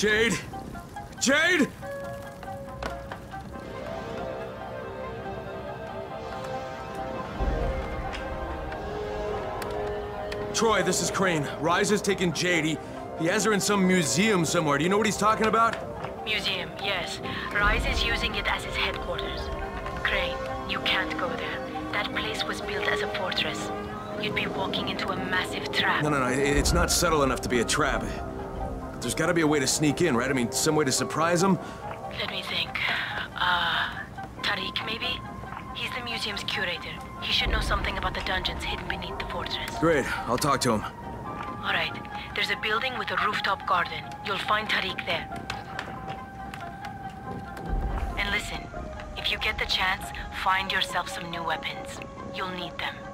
Jade! Jade! Troy, this is Crane. Rise has taken Jade. He has her in some museum somewhere. Do you know what he's talking about? Museum, yes. Rise is using it as his headquarters. Crane, you can't go there. That place was built as a fortress. You'd be walking into a massive trap. No, it's not subtle enough to be a trap. But there's gotta be a way to sneak in, right? I mean, some way to surprise him? Let me think. Tariq, maybe? He's the museum's curator. He should know something about the dungeons hidden beneath the fortress. Great, I'll talk to him. All right, there's a building with a rooftop garden. You'll find Tariq there. And listen, if you get the chance, find yourself some new weapons. You'll need them.